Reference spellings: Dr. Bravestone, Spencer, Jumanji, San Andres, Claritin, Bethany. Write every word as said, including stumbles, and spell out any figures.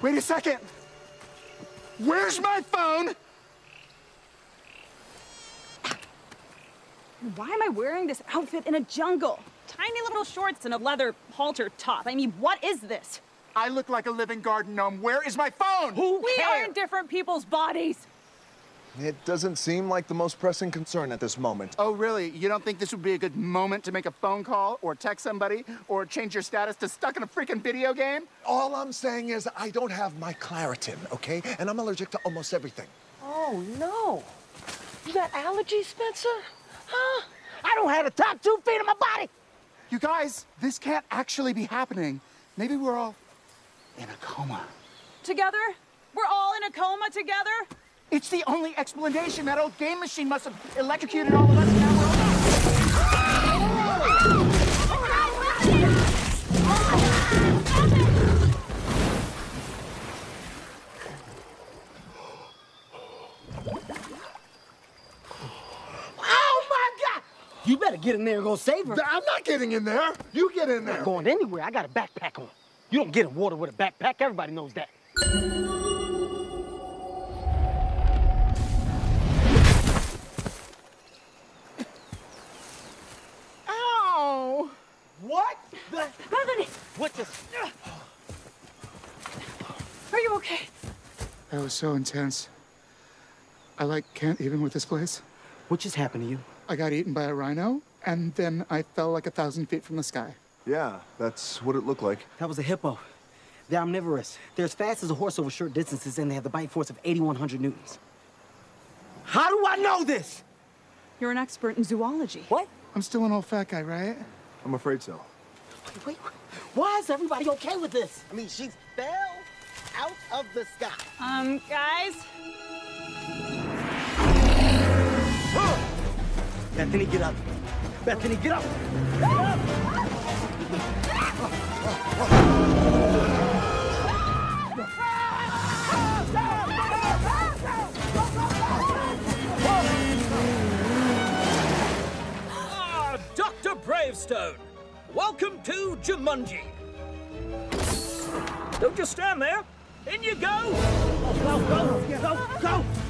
Wait a second. Where's my phone? Why am I wearing this outfit in a jungle? Tiny little shorts and a leather halter top. I mean, what is this? I look like a living garden gnome. Where is my phone? Who cares? We are in different people's bodies. It doesn't seem like the most pressing concern at this moment. Oh, really? You don't think this would be a good moment to make a phone call or text somebody or change your status to stuck in a freaking video game? All I'm saying is I don't have my Claritin, okay? And I'm allergic to almost everything. Oh, no. You got allergies, Spencer? Huh? I don't have the top two feet of my body. You guys, this can't actually be happening. Maybe we're all in a coma. Together? We're all in a coma together? It's the only explanation. That old game machine must have electrocuted all of us. Now we're all... Oh, my God! You better get in there and go save her. I'm not getting in there. You get in there. I'm not going anywhere. I got a backpack on. You don't get in water with a backpack. Everybody knows that. What the? Melanie! What the? Are you okay? That was so intense. I, like, can't even with this place. What just happened to you? I got eaten by a rhino, and then I fell like a thousand feet from the sky. Yeah, that's what it looked like. That was a hippo. They're omnivorous. They're as fast as a horse over short distances, and they have the bite force of eighty-one hundred newtons. How do I know this? You're an expert in zoology. What? I'm still an old fat guy, right? I'm afraid so. Wait, wait, why is everybody okay with this? I mean, she fell out of the sky. Um, guys? Oh! Bethany, get up. Bethany, get up. Get up. Doctor Bravestone, welcome to Jumanji. Don't just stand there. In you go. Oh, go, go, go, go.